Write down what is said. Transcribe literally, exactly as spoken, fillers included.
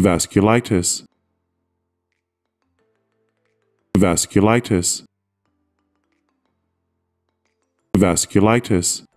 vasculitis, vasculitis, vasculitis.